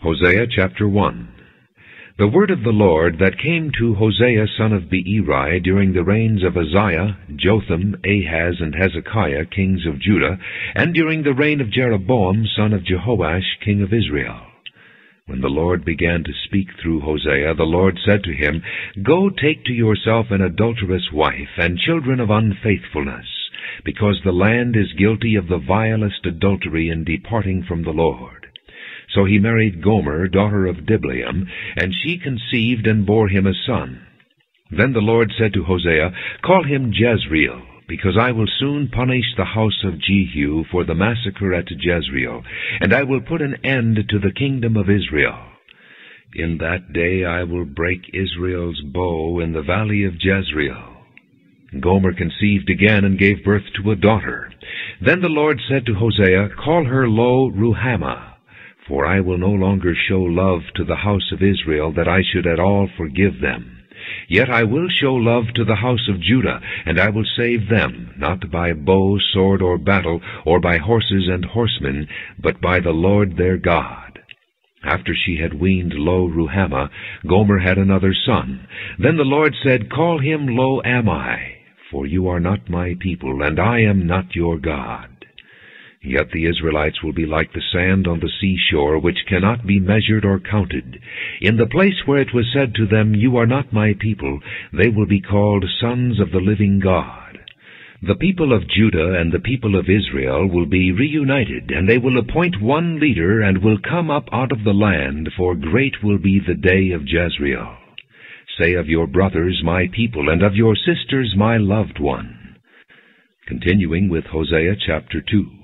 Hosea chapter 1. The word of the Lord that came to Hosea son of Beeri during the reigns of Uzziah, Jotham, Ahaz, and Hezekiah, kings of Judah, and during the reign of Jeroboam son of Jehoash, king of Israel. When the Lord began to speak through Hosea, the Lord said to him, Go take to yourself an adulterous wife and children of unfaithfulness, because the land is guilty of the vilest adultery in departing from the Lord. So he married Gomer, daughter of Diblaim, and she conceived and bore him a son. Then the Lord said to Hosea, Call him Jezreel, because I will soon punish the house of Jehu for the massacre at Jezreel, and I will put an end to the kingdom of Israel. In that day I will break Israel's bow in the valley of Jezreel. Gomer conceived again and gave birth to a daughter. Then the Lord said to Hosea, Call her Lo-Ruhamah, for I will no longer show love to the house of Israel, that I should at all forgive them. Yet I will show love to the house of Judah, and I will save them, not by bow, sword, or battle, or by horses and horsemen, but by the Lord their God. After she had weaned Lo-Ruhamah, Gomer had another son. Then the Lord said, Call him Lo-Ammi, for you are not my people, and I am not your God. Yet the Israelites will be like the sand on the seashore, which cannot be measured or counted. In the place where it was said to them, You are not my people, they will be called sons of the living God. The people of Judah and the people of Israel will be reunited, and they will appoint one leader and will come up out of the land, for great will be the day of Jezreel. Say of your brothers, my people, and of your sisters, my loved one. Continuing with Hosea chapter 2.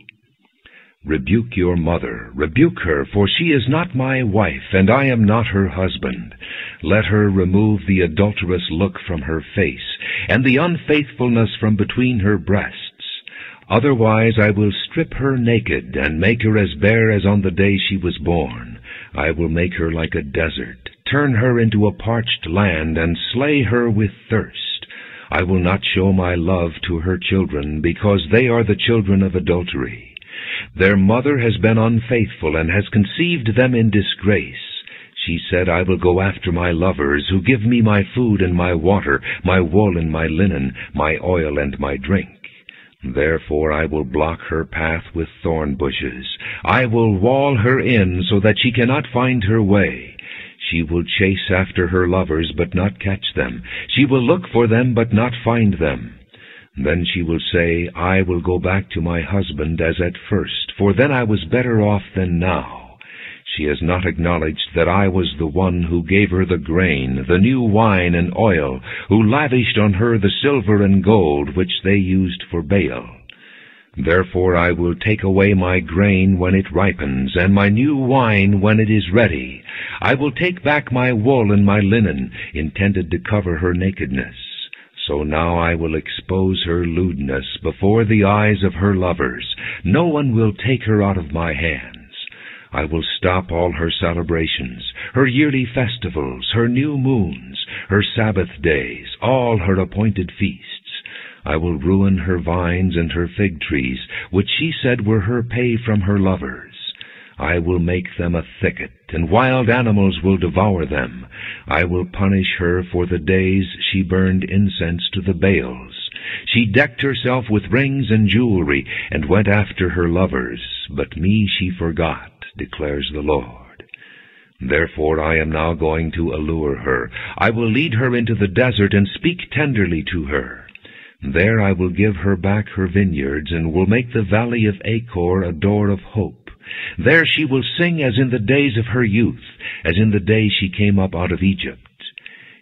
Rebuke your mother, rebuke her, for she is not my wife, and I am not her husband. Let her remove the adulterous look from her face, and the unfaithfulness from between her breasts. Otherwise I will strip her naked, and make her as bare as on the day she was born. I will make her like a desert, turn her into a parched land, and slay her with thirst. I will not show my love to her children, because they are the children of adultery. Their mother has been unfaithful, and has conceived them in disgrace. She said, I will go after my lovers, who give me my food and my water, my wool and my linen, my oil and my drink. Therefore I will block her path with thorn bushes. I will wall her in, so that she cannot find her way. She will chase after her lovers, but not catch them. She will look for them, but not find them. Then she will say, I will go back to my husband as at first, for then I was better off than now. She has not acknowledged that I was the one who gave her the grain, the new wine and oil, who lavished on her the silver and gold which they used for Baal. Therefore I will take away my grain when it ripens, and my new wine when it is ready. I will take back my wool and my linen, intended to cover her nakedness. So now I will expose her lewdness before the eyes of her lovers. No one will take her out of my hands. I will stop all her celebrations, her yearly festivals, her new moons, her Sabbath days, all her appointed feasts. I will ruin her vines and her fig trees, which she said were her pay from her lovers. I will make them a thicket, and wild animals will devour them. I will punish her for the days she burned incense to the Baals. She decked herself with rings and jewelry, and went after her lovers, but me she forgot, declares the Lord. Therefore I am now going to allure her. I will lead her into the desert, and speak tenderly to her. There I will give her back her vineyards, and will make the valley of Achor a door of hope. There she will sing as in the days of her youth, as in the day she came up out of Egypt.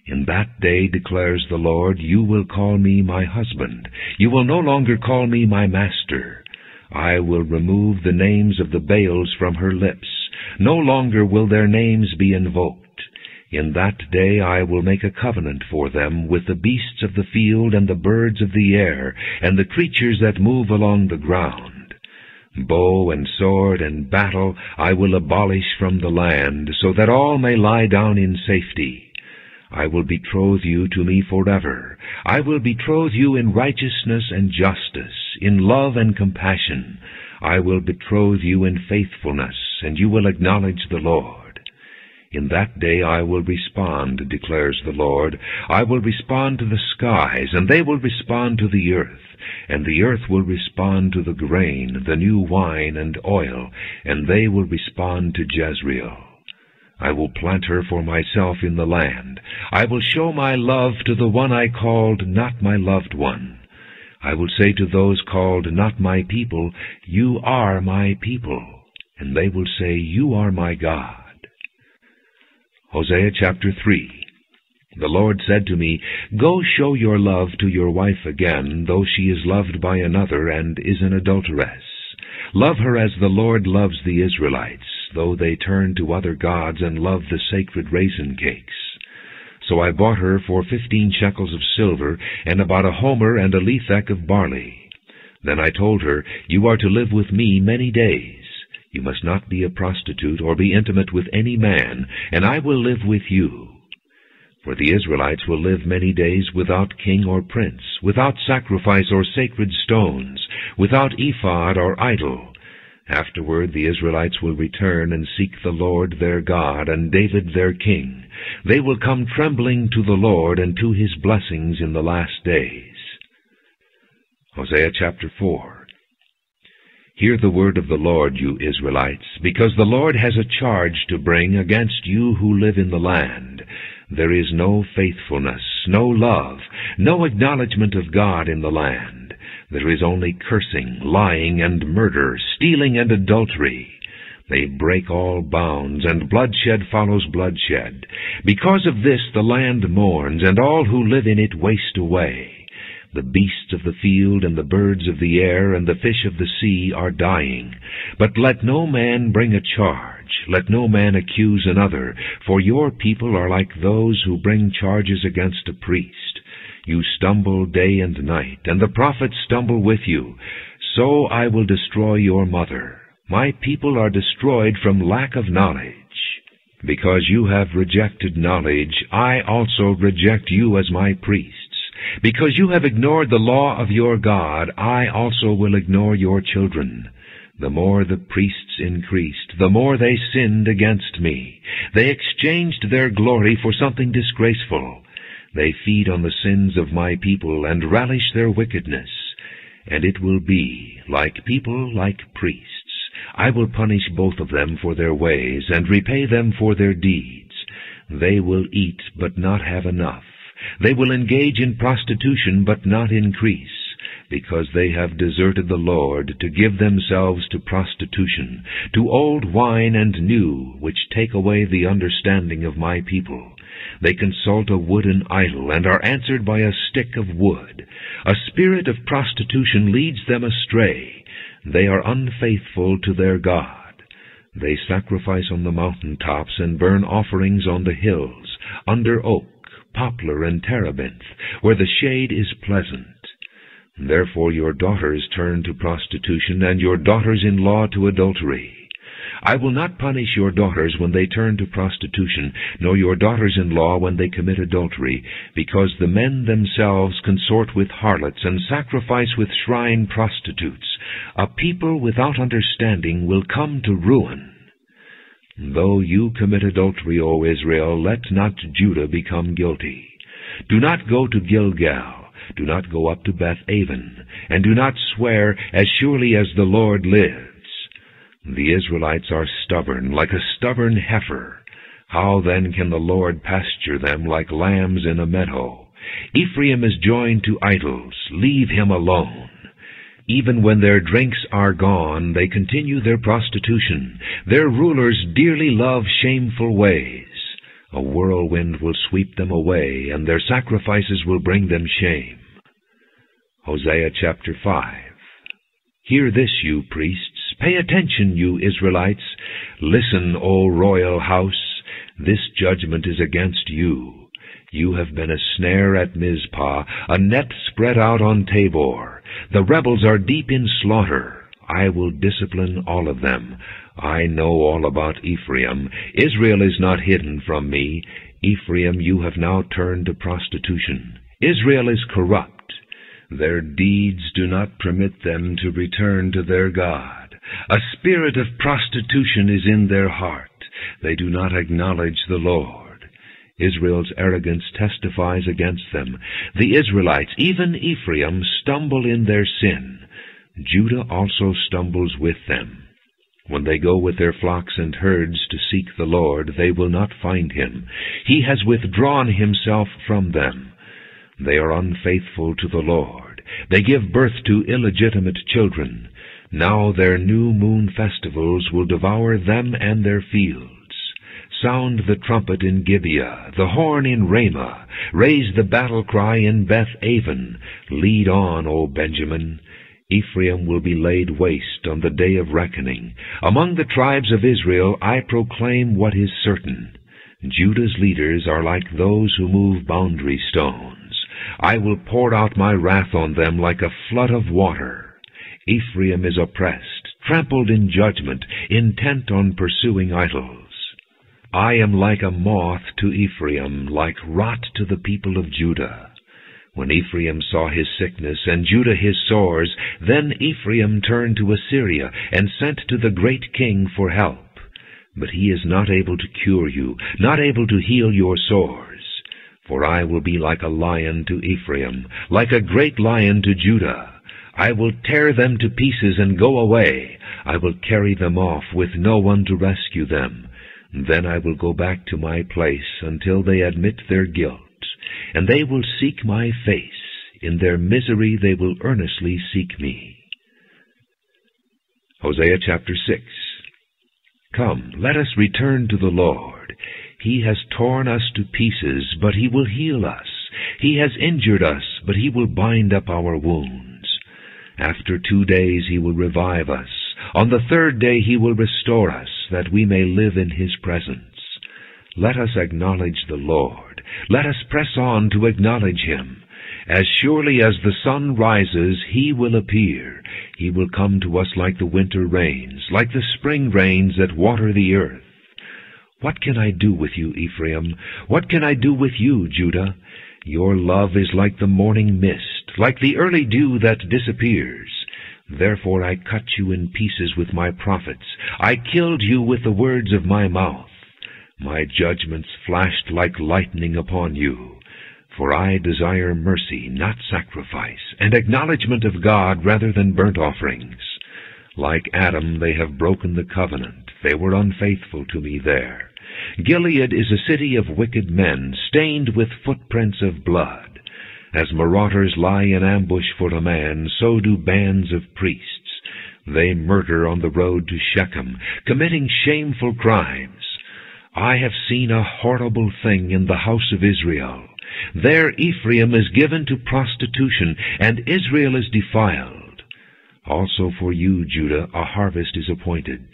In that day, declares the Lord, you will call me my husband. You will no longer call me my master. I will remove the names of the Baals from her lips. No longer will their names be invoked. In that day I will make a covenant for them with the beasts of the field and the birds of the air and the creatures that move along the ground. Bow and sword and battle I will abolish from the land, so that all may lie down in safety. I will betroth you to me forever. I will betroth you in righteousness and justice, in love and compassion. I will betroth you in faithfulness, and you will acknowledge the Lord. In that day I will respond, declares the Lord. I will respond to the skies, and they will respond to the earth. And the earth will respond to the grain, the new wine and oil, and they will respond to Jezreel. I will plant her for myself in the land. I will show my love to the one I called not my loved one. I will say to those called not my people, You are my people. And they will say, You are my God. Hosea chapter 3. The Lord said to me, Go show your love to your wife again, though she is loved by another and is an adulteress. Love her as the Lord loves the Israelites, though they turn to other gods and love the sacred raisin cakes. So I bought her for 15 shekels of silver, and about a homer and a lethek of barley. Then I told her, You are to live with me many days. You must not be a prostitute or be intimate with any man, and I will live with you. For the Israelites will live many days without king or prince, without sacrifice or sacred stones, without ephod or idol. Afterward the Israelites will return and seek the Lord their God and David their king. They will come trembling to the Lord and to his blessings in the last days. Hosea chapter 4. Hear the word of the Lord, you Israelites, because the Lord has a charge to bring against you who live in the land. There is no faithfulness, no love, no acknowledgment of God in the land. There is only cursing, lying, and murder, stealing, and adultery. They break all bounds, and bloodshed follows bloodshed. Because of this the land mourns, and all who live in it waste away. The beasts of the field and the birds of the air and the fish of the sea are dying. But let no man bring a charge, let no man accuse another, for your people are like those who bring charges against a priest. You stumble day and night, and the prophets stumble with you. So I will destroy your mother. My people are destroyed from lack of knowledge. Because you have rejected knowledge, I also reject you as my priest. Because you have ignored the law of your God, I also will ignore your children. The more the priests increased, the more they sinned against me. They exchanged their glory for something disgraceful. They feed on the sins of my people and relish their wickedness. And it will be, like people, like priests. I will punish both of them for their ways and repay them for their deeds. They will eat but not have enough. They will engage in prostitution but not increase, because they have deserted the Lord to give themselves to prostitution, to old wine and new, which take away the understanding of my people. They consult a wooden idol and are answered by a stick of wood. A spirit of prostitution leads them astray. They are unfaithful to their God. They sacrifice on the mountaintops and burn offerings on the hills, under oak, poplar and terebinth, where the shade is pleasant. Therefore your daughters turn to prostitution, and your daughters-in-law to adultery. I will not punish your daughters when they turn to prostitution, nor your daughters-in-law when they commit adultery, because the men themselves consort with harlots and sacrifice with shrine prostitutes. A people without understanding will come to ruin. Though you commit adultery, O Israel, let not Judah become guilty. Do not go to Gilgal, do not go up to Beth Aven, and do not swear, as surely as the Lord lives. The Israelites are stubborn, like a stubborn heifer. How then can the Lord pasture them like lambs in a meadow? Ephraim is joined to idols, leave him alone. Even when their drinks are gone, they continue their prostitution. Their rulers dearly love shameful ways. A whirlwind will sweep them away, and their sacrifices will bring them shame. Hosea chapter 5. Hear this, you priests. Pay attention, you Israelites. Listen, O royal house. This judgment is against you. You have been a snare at Mizpah, a net spread out on Tabor. The rebels are deep in slaughter. I will discipline all of them. I know all about Ephraim. Israel is not hidden from me. Ephraim, you have now turned to prostitution. Israel is corrupt. Their deeds do not permit them to return to their God. A spirit of prostitution is in their heart. They do not acknowledge the Lord. Israel's arrogance testifies against them. The Israelites, even Ephraim, stumble in their sin. Judah also stumbles with them. When they go with their flocks and herds to seek the Lord, they will not find him. He has withdrawn himself from them. They are unfaithful to the Lord. They give birth to illegitimate children. Now their new moon festivals will devour them and their fields. Sound the trumpet in Gibeah, the horn in Ramah. Raise the battle cry in Beth Aven. Lead on, O Benjamin. Ephraim will be laid waste on the day of reckoning. Among the tribes of Israel I proclaim what is certain. Judah's leaders are like those who move boundary stones. I will pour out my wrath on them like a flood of water. Ephraim is oppressed, trampled in judgment, intent on pursuing idols. I am like a moth to Ephraim, like rot to the people of Judah. When Ephraim saw his sickness, and Judah his sores, then Ephraim turned to Assyria, and sent to the great king for help. But he is not able to cure you, not able to heal your sores. For I will be like a lion to Ephraim, like a great lion to Judah. I will tear them to pieces and go away. I will carry them off with no one to rescue them. Then I will go back to my place until they admit their guilt. And they will seek my face. In their misery they will earnestly seek me. Hosea chapter 6. Come, let us return to the Lord. He has torn us to pieces, but he will heal us. He has injured us, but he will bind up our wounds. After 2 days he will revive us. On the 3rd day he will restore us, that we may live in his presence. Let us acknowledge the Lord. Let us press on to acknowledge him. As surely as the sun rises, he will appear. He will come to us like the winter rains, like the spring rains that water the earth. What can I do with you, Ephraim? What can I do with you, Judah? Your love is like the morning mist, like the early dew that disappears. Therefore I cut you in pieces with my prophets. I killed you with the words of my mouth. My judgments flashed like lightning upon you. For I desire mercy, not sacrifice, and acknowledgment of God rather than burnt offerings. Like Adam, they have broken the covenant. They were unfaithful to me there. Gilead is a city of wicked men, stained with footprints of blood. As marauders lie in ambush for a man, so do bands of priests. They murder on the road to Shechem, committing shameful crimes. I have seen a horrible thing in the house of Israel. There Ephraim is given to prostitution, and Israel is defiled. Also for you, Judah, a harvest is appointed.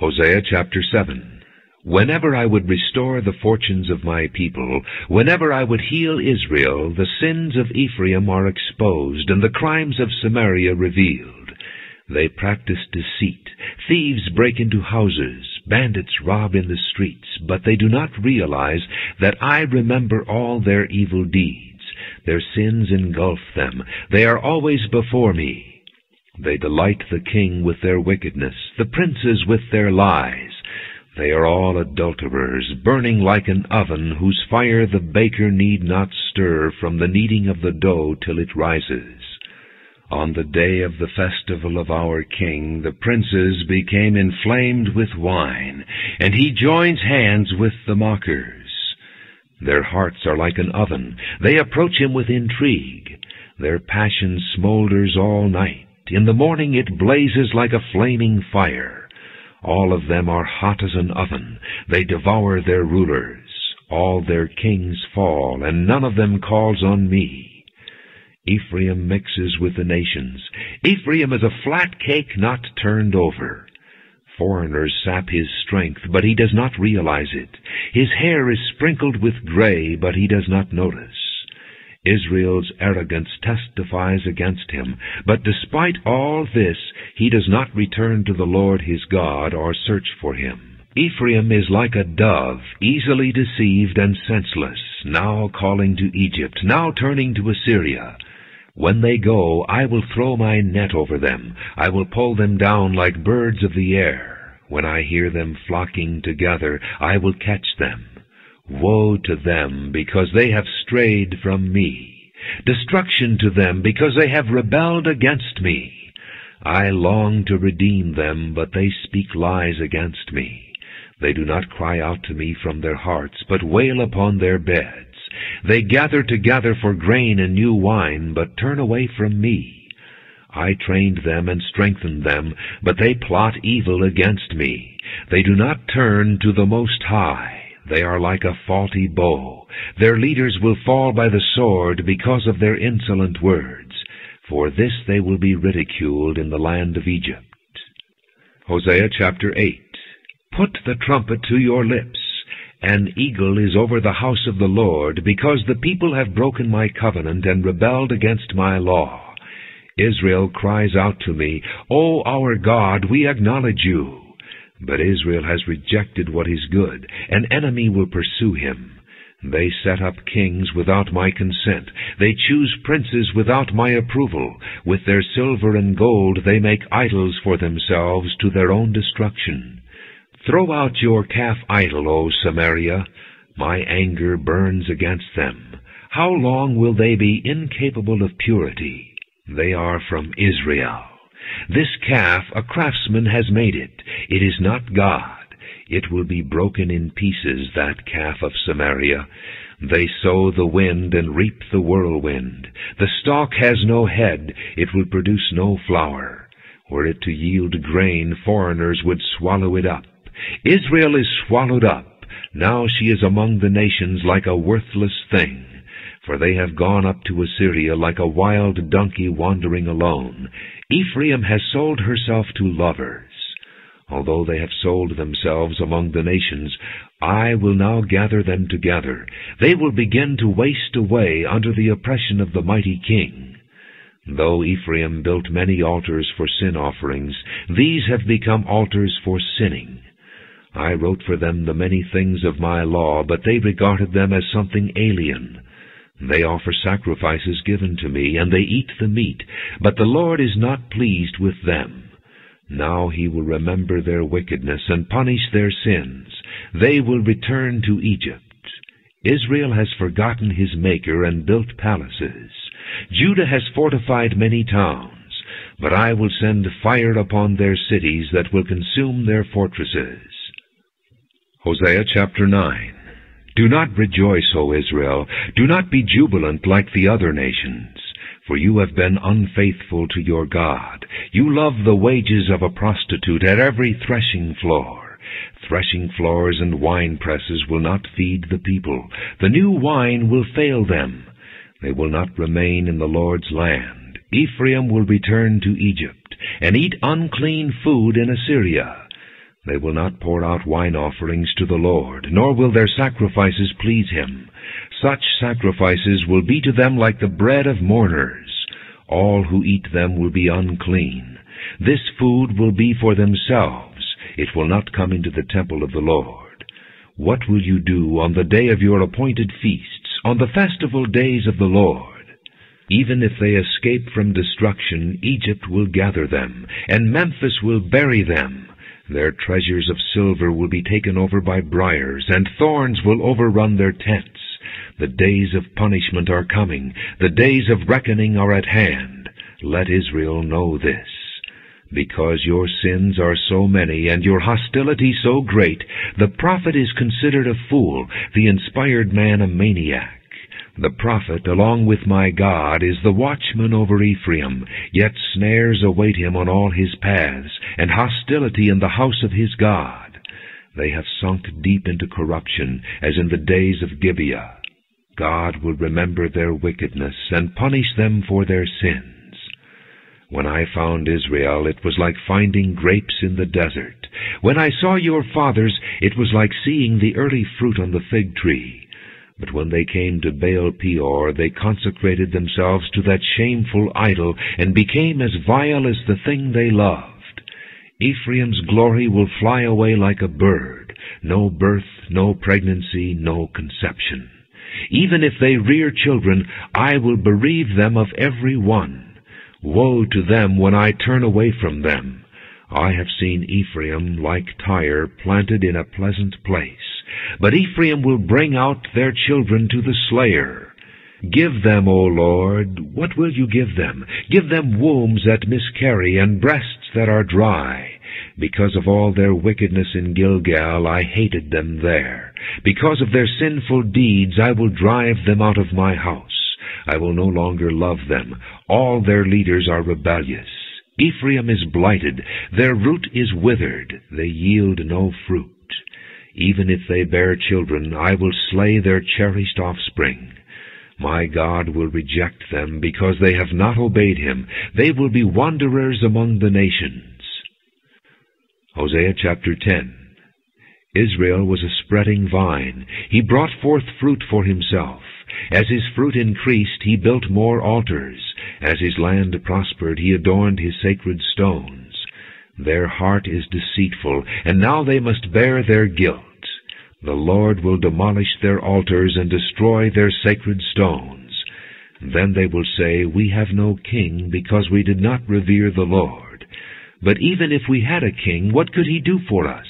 Hosea chapter 7. Whenever I would restore the fortunes of my people, whenever I would heal Israel, the sins of Ephraim are exposed, and the crimes of Samaria revealed. They practice deceit. Thieves break into houses. Bandits rob in the streets, but they do not realize that I remember all their evil deeds. Their sins engulf them. They are always before me. They delight the king with their wickedness, the princes with their lies. They are all adulterers, burning like an oven, whose fire the baker need not stir from the kneading of the dough till it rises. On the day of the festival of our king, the princes became inflamed with wine, and he joins hands with the mockers. Their hearts are like an oven. They approach him with intrigue. Their passion smolders all night. In the morning it blazes like a flaming fire. All of them are hot as an oven. They devour their rulers. All their kings fall, and none of them calls on me. Ephraim mixes with the nations. Ephraim is a flat cake not turned over. Foreigners sap his strength, but he does not realize it. His hair is sprinkled with gray, but he does not notice. Israel's arrogance testifies against him, but despite all this, he does not return to the Lord his God or search for him. Ephraim is like a dove, easily deceived and senseless, now calling to Egypt, now turning to Assyria. When they go, I will throw my net over them. I will pull them down like birds of the air. When I hear them flocking together, I will catch them. Woe to them, because they have strayed from me. Destruction to them, because they have rebelled against me. I long to redeem them, but they speak lies against me. They do not cry out to me from their hearts, but wail upon their beds. They gather together for grain and new wine, but turn away from me. I trained them and strengthened them, but they plot evil against me. They do not turn to the Most High. They are like a faulty bow. Their leaders will fall by the sword because of their insolent words. For this they will be ridiculed in the land of Egypt. Hosea chapter 8. Put the trumpet to your lips. An eagle is over the house of the Lord, because the people have broken my covenant and rebelled against my law. Israel cries out to me, O our God, we acknowledge you. But Israel has rejected what is good. An enemy will pursue him. They set up kings without my consent. They choose princes without my approval. With their silver and gold they make idols for themselves to their own destruction. Throw out your calf idol, O Samaria. My anger burns against them. How long will they be incapable of purity? They are from Israel. This calf, a craftsman has made it. It is not God. It will be broken in pieces, that calf of Samaria. They sow the wind and reap the whirlwind. The stalk has no head. It will produce no flower. Were it to yield grain, foreigners would swallow it up. Israel is swallowed up. Now she is among the nations like a worthless thing. For they have gone up to Assyria like a wild donkey wandering alone. Ephraim has sold herself to lovers. Although they have sold themselves among the nations, I will now gather them together. They will begin to waste away under the oppression of the mighty king. Though Ephraim built many altars for sin offerings, these have become altars for sinning. I wrote for them the many things of my law, but they regarded them as something alien. They offer sacrifices given to me, and they eat the meat, but the Lord is not pleased with them. Now he will remember their wickedness and punish their sins. They will return to Egypt. Israel has forgotten his Maker and built palaces. Judah has fortified many towns, but I will send fire upon their cities that will consume their fortresses. Hosea chapter 9. Do not rejoice, O Israel. Do not be jubilant like the other nations. For you have been unfaithful to your God. You love the wages of a prostitute at every threshing floor. Threshing floors and wine presses will not feed the people. The new wine will fail them. They will not remain in the Lord's land. Ephraim will return to Egypt and eat unclean food in Assyria. They will not pour out wine offerings to the Lord, nor will their sacrifices please him. Such sacrifices will be to them like the bread of mourners. All who eat them will be unclean. This food will be for themselves. It will not come into the temple of the Lord. What will you do on the day of your appointed feasts, on the festival days of the Lord? Even if they escape from destruction, Egypt will gather them, and Memphis will bury them. Their treasures of silver will be taken over by briars, and thorns will overrun their tents. The days of punishment are coming. The days of reckoning are at hand. Let Israel know this. Because your sins are so many and your hostility so great, the prophet is considered a fool, the inspired man a maniac. The prophet, along with my God, is the watchman over Ephraim, yet snares await him on all his paths, and hostility in the house of his God. They have sunk deep into corruption, as in the days of Gibeah. God will remember their wickedness and punish them for their sins. When I found Israel, it was like finding grapes in the desert. When I saw your fathers, it was like seeing the early fruit on the fig tree. But when they came to Baal-Peor, they consecrated themselves to that shameful idol and became as vile as the thing they loved. Ephraim's glory will fly away like a bird. No birth, no pregnancy, no conception. Even if they rear children, I will bereave them of every one. Woe to them when I turn away from them. I have seen Ephraim, like Tyre, planted in a pleasant place. But Ephraim will bring out their children to the slayer. Give them, O Lord, what will you give them? Give them wombs that miscarry, and breasts that are dry. Because of all their wickedness in Gilgal, I hated them there. Because of their sinful deeds, I will drive them out of my house. I will no longer love them. All their leaders are rebellious. Ephraim is blighted, their root is withered, they yield no fruit. Even if they bear children, I will slay their cherished offspring. My God will reject them, because they have not obeyed him. They will be wanderers among the nations. Hosea chapter 10. Israel was a spreading vine. He brought forth fruit for himself. As his fruit increased, he built more altars. As his land prospered, he adorned his sacred stones. Their heart is deceitful, and now they must bear their guilt. The Lord will demolish their altars and destroy their sacred stones. Then they will say, "We have no king, because we did not revere the Lord." But even if we had a king, what could he do for us?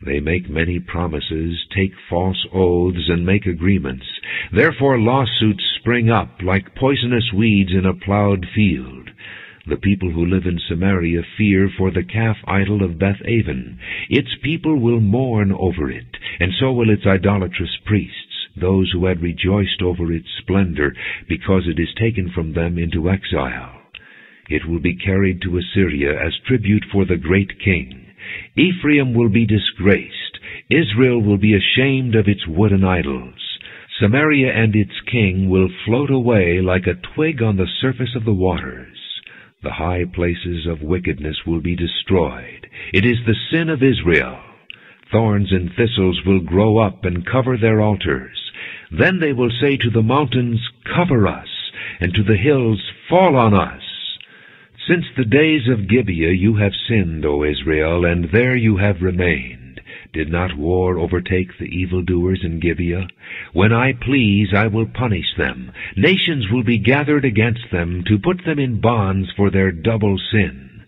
They make many promises, take false oaths, and make agreements. Therefore lawsuits spring up like poisonous weeds in a plowed field. The people who live in Samaria fear for the calf idol of Beth Aven. Its people will mourn over it, and so will its idolatrous priests, those who had rejoiced over its splendor, because it is taken from them into exile. It will be carried to Assyria as tribute for the great king. Ephraim will be disgraced. Israel will be ashamed of its wooden idols. Samaria and its king will float away like a twig on the surface of the waters. The high places of wickedness will be destroyed. It is the sin of Israel. Thorns and thistles will grow up and cover their altars. Then they will say to the mountains, "Cover us," and to the hills, "Fall on us." Since the days of Gibeah you have sinned, O Israel, and there you have remained. Did not war overtake the evildoers in Gibeah? When I please, I will punish them. Nations will be gathered against them to put them in bonds for their double sin.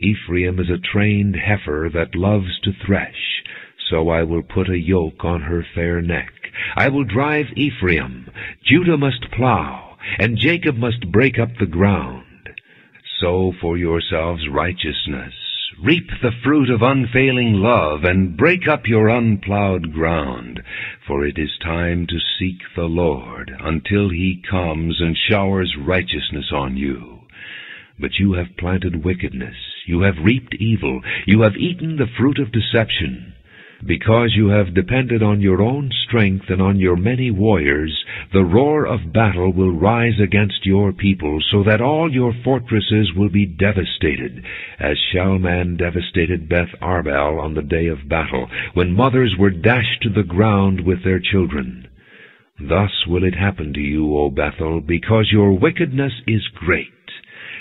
Ephraim is a trained heifer that loves to thresh, so I will put a yoke on her fair neck. I will drive Ephraim. Judah must plow, and Jacob must break up the ground. Sow for yourselves righteousness, reap the fruit of unfailing love, and break up your unplowed ground. For it is time to seek the Lord, until he comes and showers righteousness on you. But you have planted wickedness, you have reaped evil, you have eaten the fruit of deception. Because you have depended on your own strength and on your many warriors, the roar of battle will rise against your people, so that all your fortresses will be devastated, as Shalman devastated Beth Arbel on the day of battle, when mothers were dashed to the ground with their children. Thus will it happen to you, O Bethel, because your wickedness is great.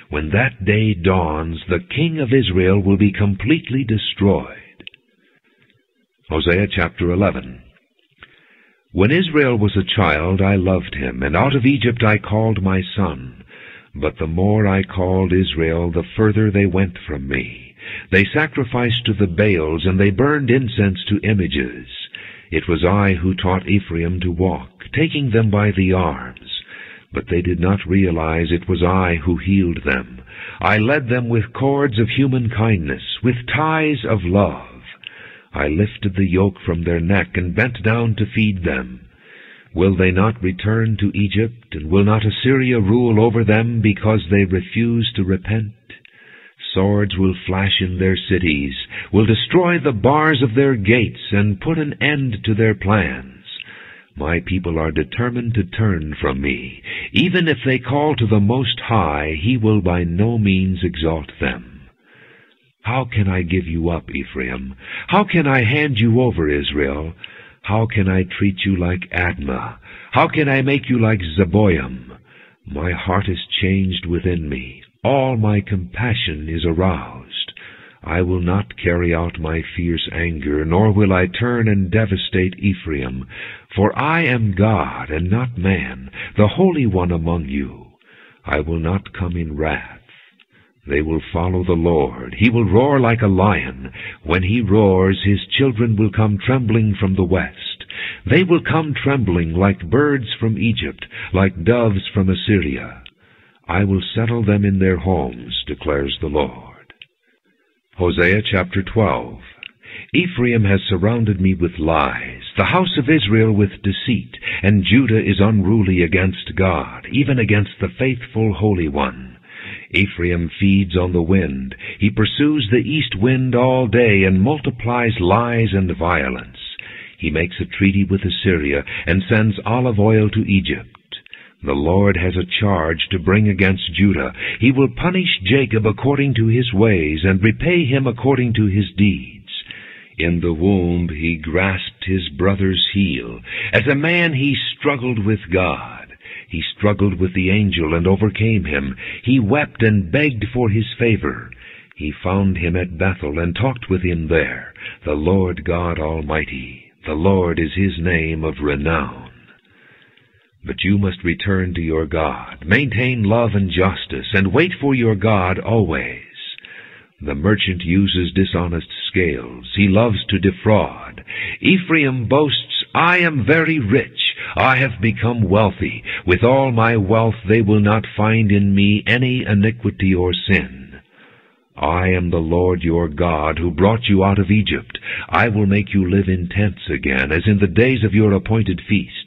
When that day dawns, the king of Israel will be completely destroyed. Hosea chapter 11. When Israel was a child, I loved him, and out of Egypt I called my son. But the more I called Israel, the further they went from me. They sacrificed to the Baals, and they burned incense to images. It was I who taught Ephraim to walk, taking them by the arms. But they did not realize it was I who healed them. I led them with cords of human kindness, with ties of love. I lifted the yoke from their neck and bent down to feed them. Will they not return to Egypt, and will not Assyria rule over them because they refuse to repent? Swords will flash in their cities, will destroy the bars of their gates, and put an end to their plans. My people are determined to turn from me. Even if they call to the Most High, he will by no means exalt them. How can I give you up, Ephraim? How can I hand you over, Israel? How can I treat you like Admah? How can I make you like Zeboim? My heart is changed within me. All my compassion is aroused. I will not carry out my fierce anger, nor will I turn and devastate Ephraim. For I am God and not man, the Holy One among you. I will not come in wrath. They will follow the Lord. He will roar like a lion. When he roars, his children will come trembling from the west. They will come trembling like birds from Egypt, like doves from Assyria. I will settle them in their homes, declares the Lord. Hosea chapter 12. Ephraim has surrounded me with lies, the house of Israel with deceit, and Judah is unruly against God, even against the faithful Holy One. Ephraim feeds on the wind. He pursues the east wind all day and multiplies lies and violence. He makes a treaty with Assyria and sends olive oil to Egypt. The Lord has a charge to bring against Judah. He will punish Jacob according to his ways and repay him according to his deeds. In the womb he grasped his brother's heel. As a man he struggled with God. He struggled with the angel and overcame him. He wept and begged for his favor. He found him at Bethel and talked with him there. The Lord God Almighty, the Lord is his name of renown. But you must return to your God, maintain love and justice, and wait for your God always. The merchant uses dishonest scales. He loves to defraud. Ephraim boasts, I am very rich. I have become wealthy. With all my wealth they will not find in me any iniquity or sin. I am the Lord your God who brought you out of Egypt. I will make you live in tents again, as in the days of your appointed feasts.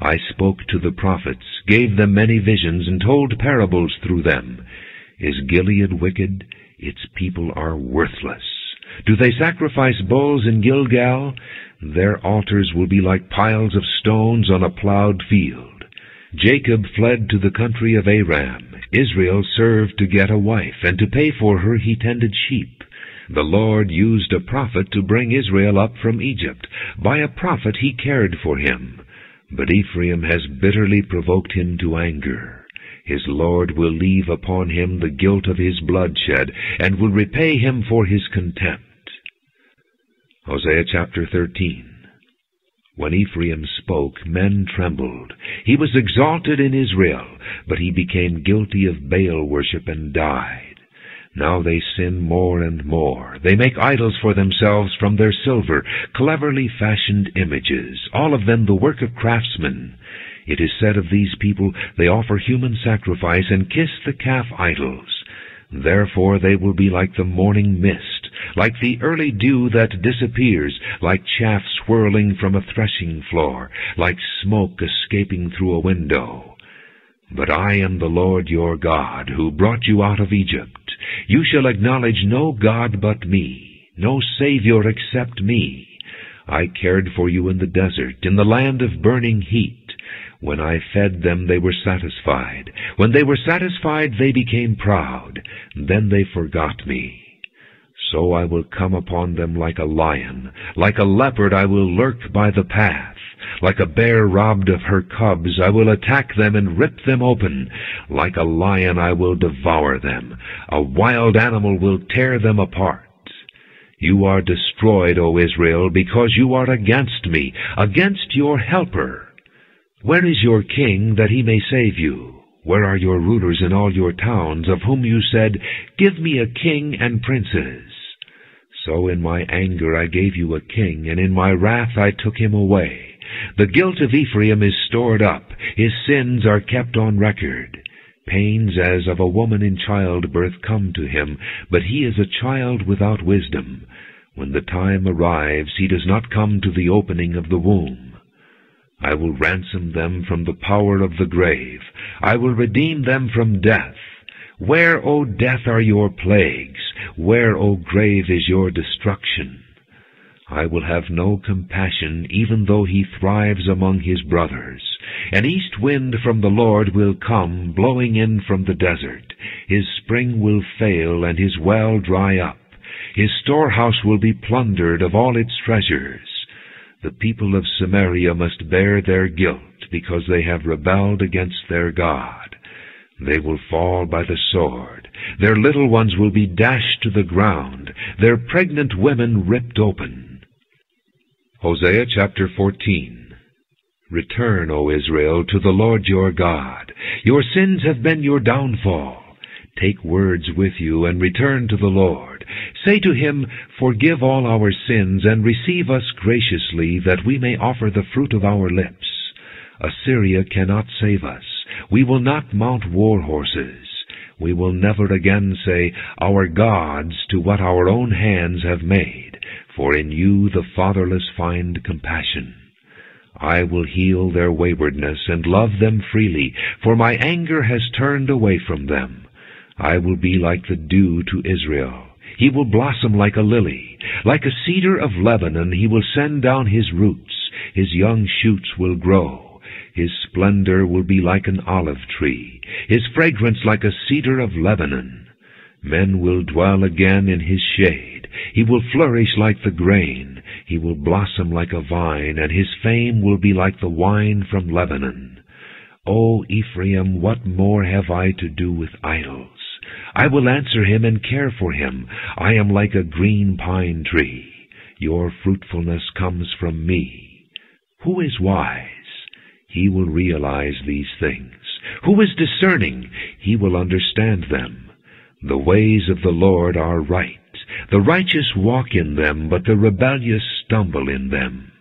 I spoke to the prophets, gave them many visions, and told parables through them. Is Gilead wicked? Its people are worthless. Do they sacrifice bulls in Gilgal? Their altars will be like piles of stones on a plowed field. Jacob fled to the country of Aram. Israel served to get a wife, and to pay for her he tended sheep. The Lord used a prophet to bring Israel up from Egypt. By a prophet he cared for him. But Ephraim has bitterly provoked him to anger. His Lord will leave upon him the guilt of his bloodshed, and will repay him for his contempt. Hosea chapter 13. When Ephraim spoke, men trembled. He was exalted in Israel, but he became guilty of Baal worship and died. Now they sin more and more. They make idols for themselves from their silver, cleverly fashioned images, all of them the work of craftsmen. It is said of these people, they offer human sacrifice and kiss the calf idols. Therefore they will be like the morning mist, like the early dew that disappears, like chaff swirling from a threshing floor, like smoke escaping through a window. But I am the Lord your God, who brought you out of Egypt. You shall acknowledge no God but me, no Savior except me. I cared for you in the desert, in the land of burning heat. When I fed them, they were satisfied. When they were satisfied, they became proud. Then they forgot me. So I will come upon them like a lion. Like a leopard I will lurk by the path. Like a bear robbed of her cubs, I will attack them and rip them open. Like a lion I will devour them. A wild animal will tear them apart. You are destroyed, O Israel, because you are against me, against your helper. Where is your king that he may save you? Where are your rulers in all your towns, of whom you said, Give me a king and princes? So in my anger I gave you a king, and in my wrath I took him away. The guilt of Ephraim is stored up. His sins are kept on record. Pains as of a woman in childbirth come to him, but he is a child without wisdom. When the time arrives, he does not come to the opening of the womb. I will ransom them from the power of the grave. I will redeem them from death. Where, O death, are your plagues? Where, O grave, is your destruction? I will have no compassion, even though he thrives among his brothers. An east wind from the Lord will come, blowing in from the desert. His spring will fail, and his well dry up. His storehouse will be plundered of all its treasures. The people of Samaria must bear their guilt, because they have rebelled against their God. They will fall by the sword. Their little ones will be dashed to the ground, their pregnant women ripped open. Hosea chapter 14. Return, O Israel, to the Lord your God. Your sins have been your downfall. Take words with you, and return to the Lord. Say to him, Forgive all our sins, and receive us graciously, that we may offer the fruit of our lips. Assyria cannot save us. We will not mount war horses. We will never again say, Our gods, to what our own hands have made. For in you the fatherless find compassion. I will heal their waywardness, and love them freely, for my anger has turned away from them. I will be like the dew to Israel. He will blossom like a lily. Like a cedar of Lebanon he will send down his roots. His young shoots will grow. His splendor will be like an olive tree. His fragrance like a cedar of Lebanon. Men will dwell again in his shade. He will flourish like the grain. He will blossom like a vine, and his fame will be like the wine from Lebanon. O Ephraim, what more have I to do with idols? I will answer him and care for him. I am like a green pine tree. Your fruitfulness comes from me. Who is wise? He will realize these things. Who is discerning? He will understand them. The ways of the Lord are right. The righteous walk in them, but the rebellious stumble in them.